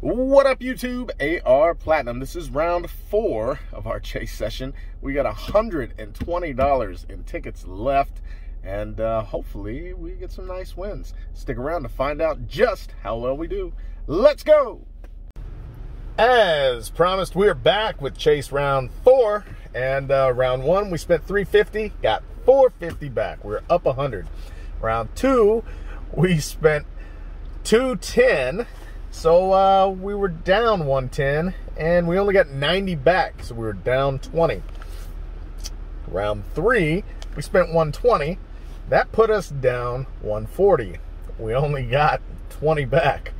What up, YouTube? AR Platinum. This is round 4 of our chase session. We got $120 in tickets left, and hopefully we get some nice wins. Stick around to find out just how well we do. Let's go! As promised, we're back with chase round 4, and round 1 we spent $350, got $450 back. We're up $100. Round 2 we spent $210. So we were down 110, and we only got 90 back, so we were down 20. Round 3, we spent 120. That put us down 140. We only got 20 back.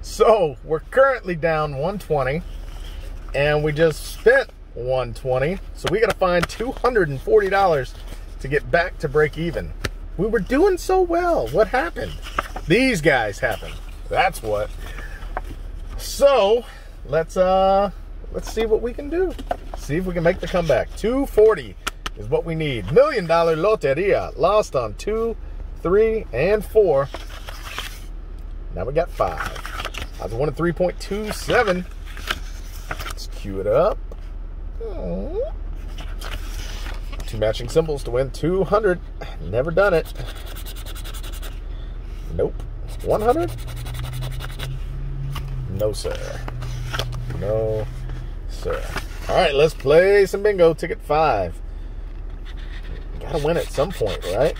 So we're currently down 120, and we just spent 120. So we got to find $240 to get back to break even. We were doing so well. What happened? These guys happened. That's what. So let's see what we can do. See if we can make the comeback. 240 is what we need. $1 million loteria lost on 2, 3, and 4. Now we got 5. I was 1 of 3.27. Let's cue it up. Two matching symbols to win 200. Never done it. Nope. 100. No, sir. No, sir. All right, let's play some bingo. Ticket 5. Gotta win at some point, right?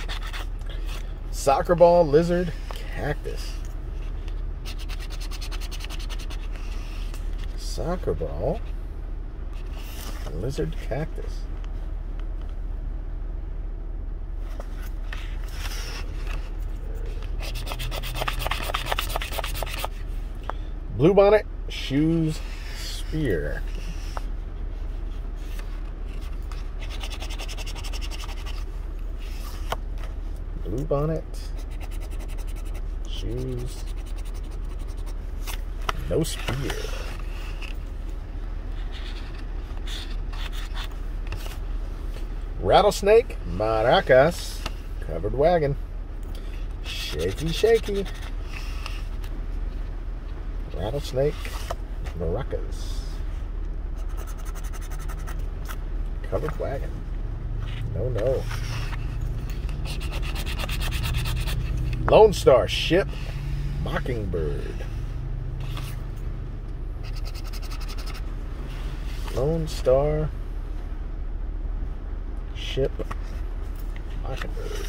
Soccer ball, lizard, cactus. Soccer ball, lizard, cactus. Bluebonnet, shoes, spear. Bluebonnet, shoes, no spear. Rattlesnake, maracas, covered wagon. Shaky, shaky. Rattlesnake, maracas, covered wagon. No, no. Lone Star, ship, mockingbird. Lone Star, ship, mockingbird.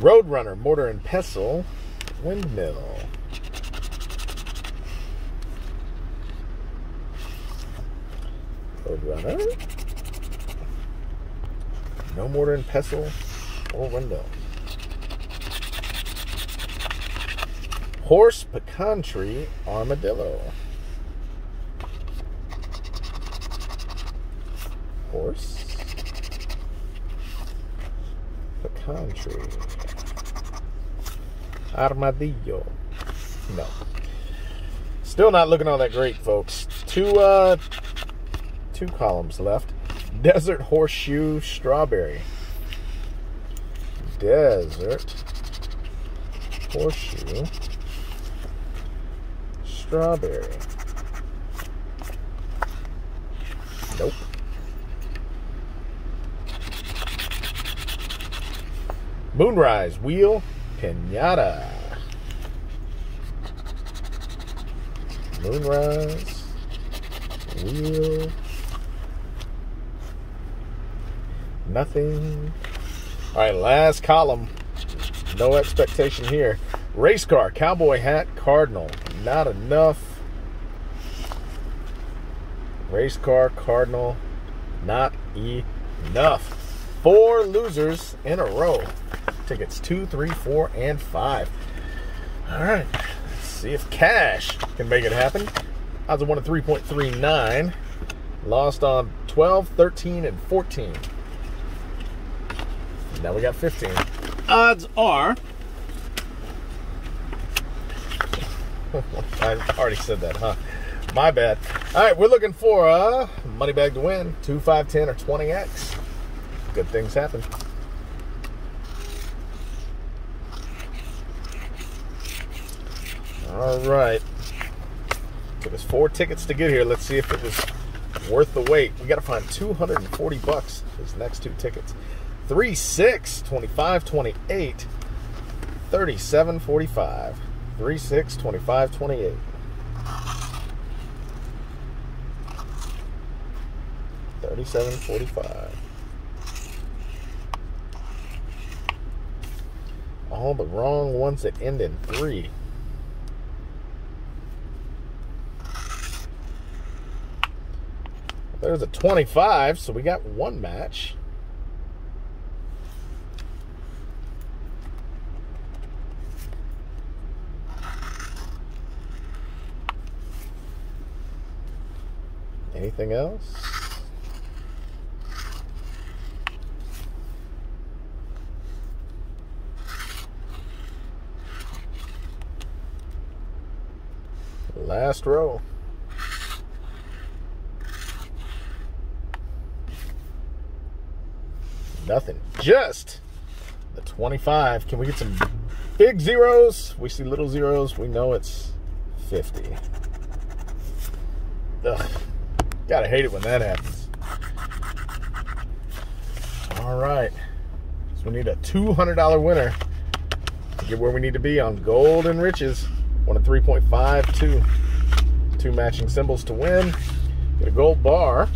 Roadrunner, mortar and pestle, windmill. Roadrunner. No mortar and pestle or windmill. Horse, pecan tree, armadillo. Horse, pecan tree. Armadillo. No. Still not looking all that great, folks. Two columns left. Desert, horseshoe, strawberry. Desert, horseshoe, strawberry. Nope. Moonrise, wheel, pinata. Moonrise, wheel, nothing. All right, last column. No expectation here. Race car, cowboy hat, cardinal. Not enough. Race car, cardinal. Not enough. 4 losers in a row. Tickets 2, 3, 4, and 5. All right, let's see if cash can make it happen. Odds of 1 of 3.39. Lost on 12, 13, and 14. Now we got 15. Odds are. I already said that, huh? My bad. All right, we're looking for a money bag to win. 2, 5, 10, or 20x. Good things happen. All right. Took us 4 tickets to get here. Let's see if it was worth the wait. We got to find $240 for these next 2 tickets. 3-6, 25, 28, 37, 45. 3-6, 25, 28. $37.45. All the wrong ones that end in 3. There's a 25, so we got 1 match. Anything else? Last row. Nothing. Just the 25. Can we get some big zeros? We see little zeros. We know it's 50. Ugh. Gotta hate it when that happens. All right. So we need a $200 winner to get where we need to be on Gold and Riches. One of 3.52, 2 matching symbols to win. Get a gold bar,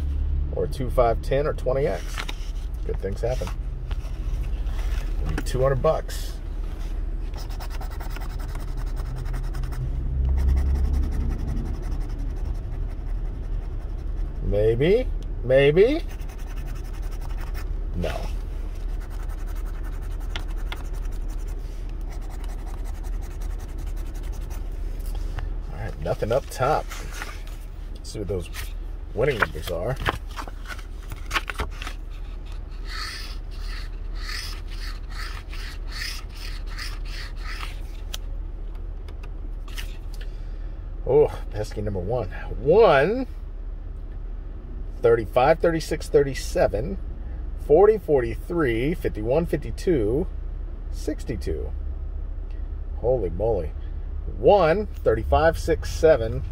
or a 2, 5, 10, or 20X. Good things happen. We need $200. Maybe, maybe. No. Nothing up top. Let's see what those winning numbers are. Oh, pesky number 1. 1, 35, 36, 37, 40, 43, 51, 52, 62. Holy moly. 1, 35, 6, 7,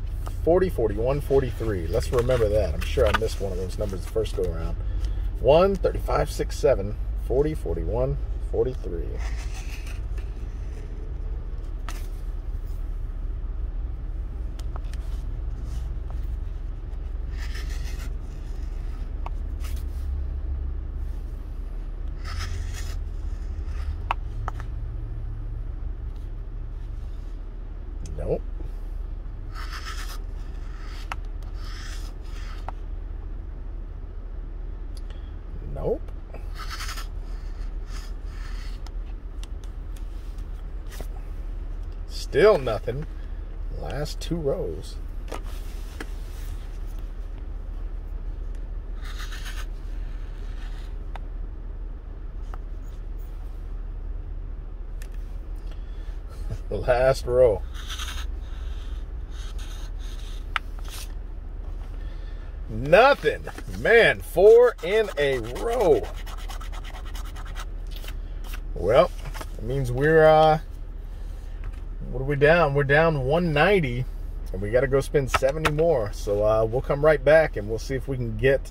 40, 41, 43. Let's remember that. I'm sure I missed one of those numbers the first go around. 1, 35, 6, 7, 40, 41, 43. Nope. Nope. Still nothing. Last 2 rows. Last row. Nothing. Man, 4 in a row. Well, it means we're, what are we down? We're down 190, and we got to go spend 70 more. So we'll come right back, and we'll see if we can get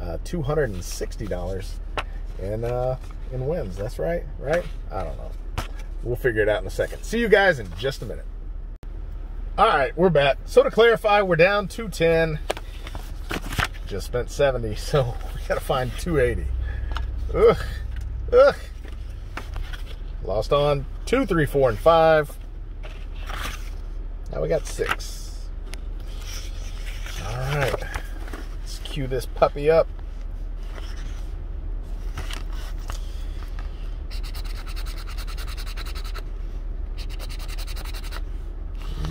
$260 in wins. That's right, right? I don't know. We'll figure it out in a second. See you guys in just a minute. All right, we're back. So to clarify, we're down 210. Just spent 70, so we gotta find 280. Ugh, ugh. Lost on 2, 3, 4, and 5. Now we got 6. All right, let's cue this puppy up.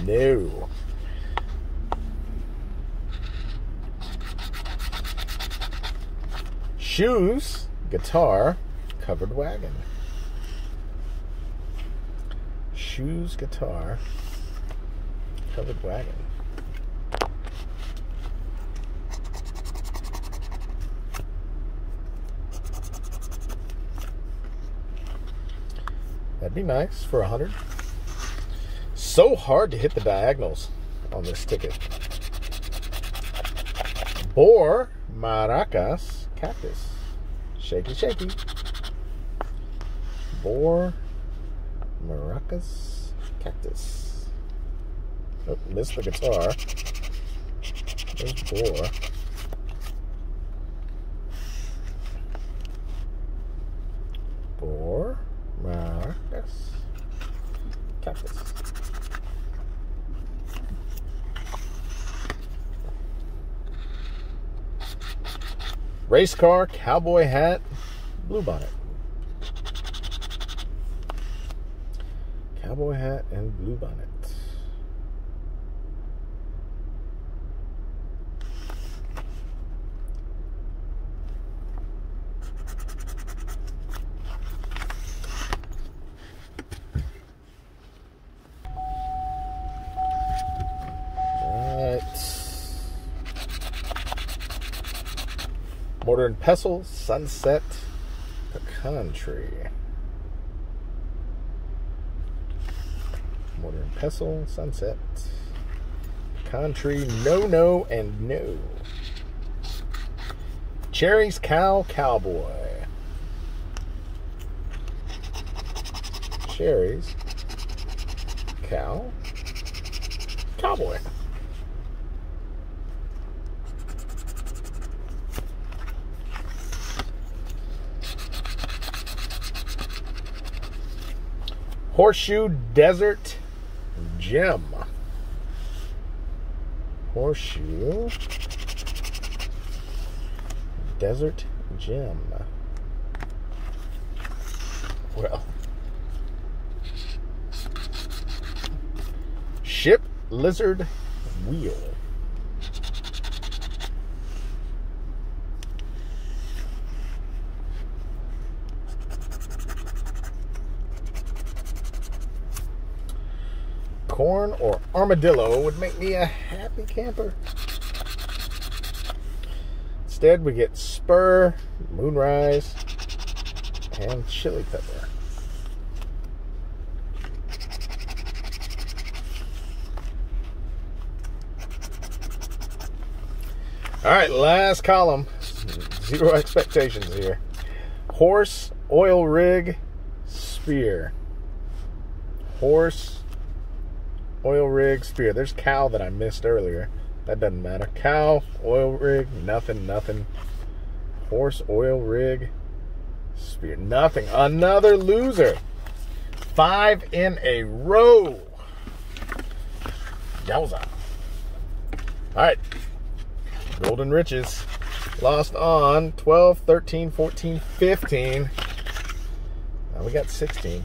No. Shoes, guitar, covered wagon. Shoes, guitar, covered wagon. That'd be nice for 100. so hard to hit the diagonals on this ticket. Or maracas cactus. Shaky, shaky. Or maracas cactus. Oh, missed the guitar. There's boar. Boar, maracas, cactus. Race car, cowboy hat, bluebonnet. Cowboy hat and bluebonnet. Mortar and pestle, sunset, pecan tree. Mortar and pestle, sunset, pecan tree, no, no, and no. Cherries, cow, cowboy. Cherries, cow, cowboy. Horseshoe, desert, gem. Horseshoe, desert, gem. Well. Ship, lizard, wheel. Corn or armadillo would make me a happy camper. Instead, we get spur, moonrise, and chili pepper. All right, last column. Zero expectations here. Horse, oil rig, spear. Horse, oil rig, spear. There's cow that I missed earlier. That doesn't matter. Cow, oil rig, nothing, nothing. Horse, oil rig, spear, nothing. Another loser. 5 in a row. Yowza. All right. Golden riches. Lost on 12, 13, 14, 15. Now we got 16.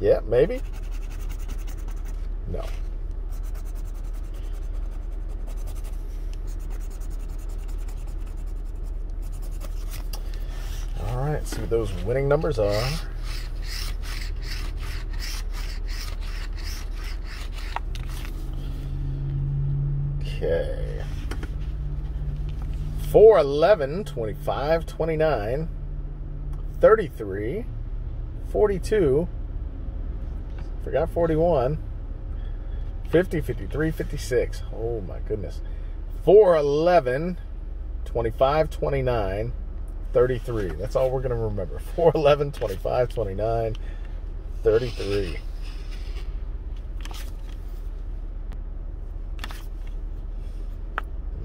Yeah, maybe. No. All right, see what those winning numbers are. Okay. 4, 11, 25, 29, 33, 42, forgot 41, 50, 53, 56. Oh my goodness. 4, 11, 25, 29, 33. That's all we're going to remember. 4, 11, 25, 29, 33.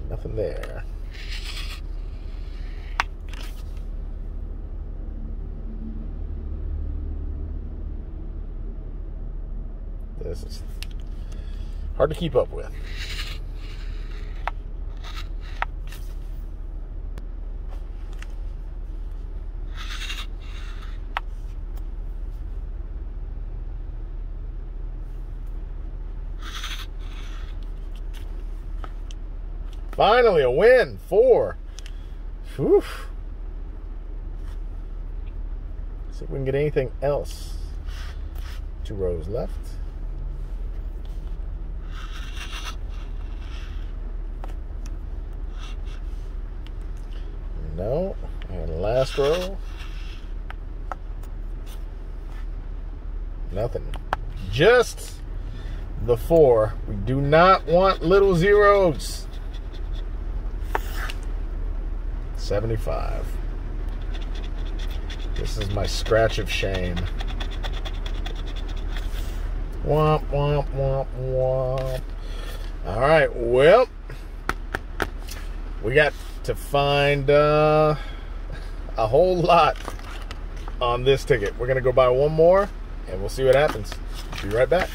Nothing there. This is hard to keep up with. Finally, a win. 4. Whew. See if we can get anything else. 2 rows left. No. And last row. Nothing. Just the 4. We do not want little zeros. 75. This is my scratch of shame. Womp, womp, womp, womp. All right, well, we got to find a whole lot on this ticket. We're going to go buy one more, and we'll see what happens. Be right back.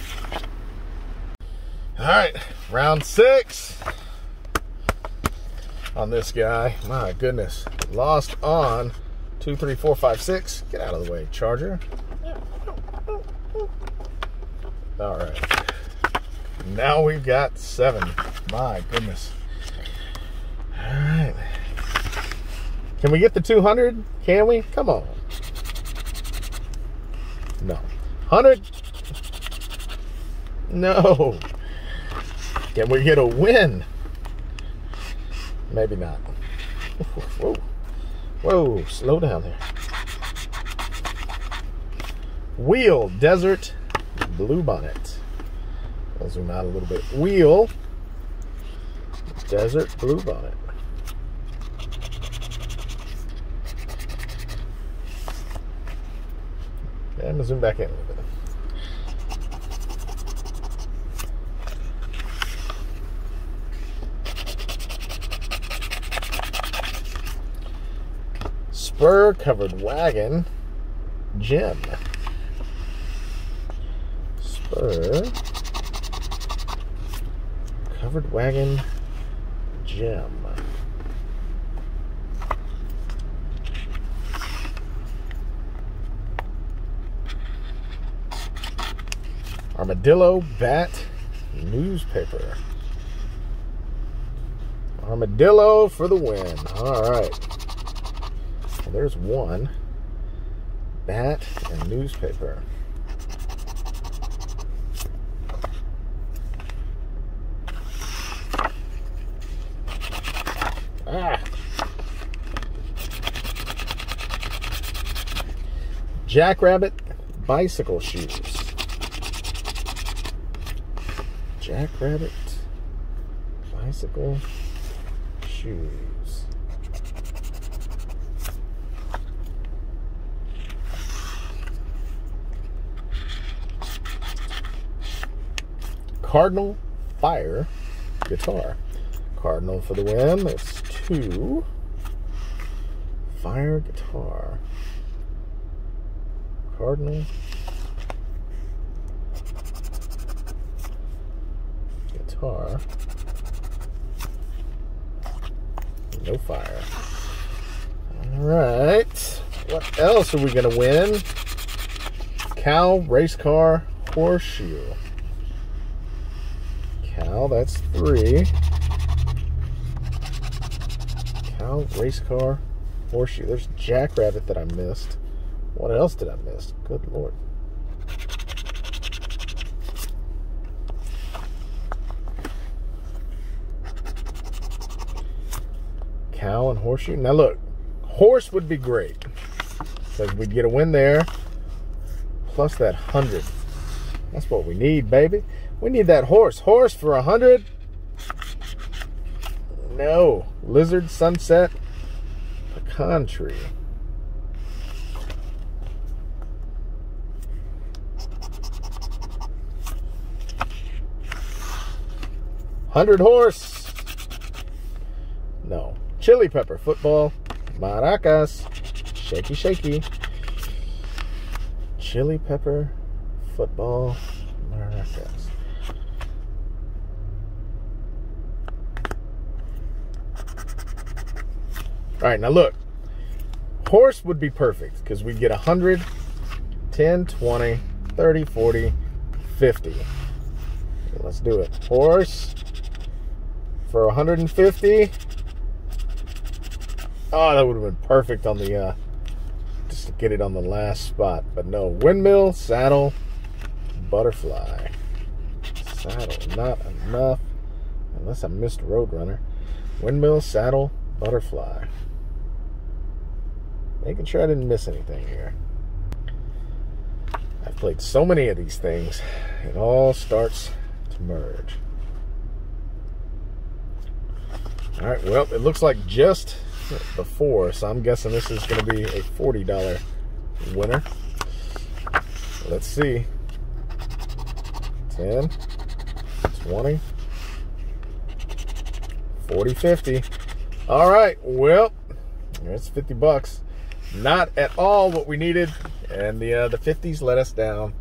All right, round 6 on this guy. My goodness, lost on 2, 3, 4, 5, 6. Get out of the way, Charger. All right, now we've got 7. My goodness. All right, can we get the 200? Can we? Come on. No. 100? No. Can we get a win? Maybe not. Whoa. Whoa. Slow down there. Wheel, Desert Bluebonnet. I'll zoom out a little bit. Wheel, Desert Bluebonnet. I'm going to zoom back in a little bit. Spur Covered Wagon, Gem. Spur Covered Wagon, Gem. Armadillo, Bat, Newspaper. Armadillo for the win. All right. Well, there's one. Bat and newspaper. Ah. Jackrabbit, bicycle shoes. Jackrabbit, bicycle shoes. Cardinal, fire, guitar. Cardinal for the win. That's 2. Fire, guitar. Cardinal, guitar. No fire. All right. What else are we going to win? Cow, race car, horseshoe. Cow, that's 3. Cow, race car, horseshoe. There's Jackrabbit that I missed. What else did I miss? Good Lord. Cow and horseshoe. Now look, horse would be great because we'd get a win there, plus that 100. That's what we need, baby. We need that horse. Horse for 100. No. Lizard, sunset, pecan tree. Hundred horse. No. Chili pepper, football, maracas, shaky, shaky. Chili pepper, football, maracas. All right, now look. Horse would be perfect because we'd get 100, 10, 20, 30, 40, 50. Let's do it. Horse for 150. Oh, that would have been perfect on the, just to get it on the last spot. But no, windmill, saddle, butterfly. Saddle, not enough. Unless I missed Roadrunner. Windmill, saddle, butterfly. making sure I didn't miss anything here. I've played so many of these things, it all starts to merge. All right, well, it looks like just before, so I'm guessing this is going to be a $40 winner. Let's see. 10, 20, 40, 50. All right, well, it's 50 bucks. Not at all what we needed, and the 50s let us down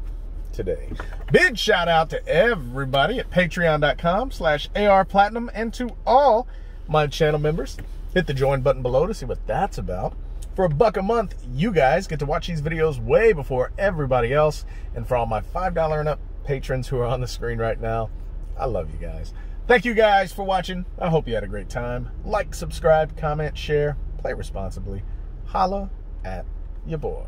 today. Big shout out to everybody at patreon.com/ARPlatinum and to all my channel members. Hit the join button below to see what that's about. For $1 a month, you guys get to watch these videos way before everybody else. And for all my $5 and up patrons who are on the screen right now, I love you guys. Thank you guys for watching. I hope you had a great time. Like, subscribe, comment, share, play responsibly. Holla at your boy.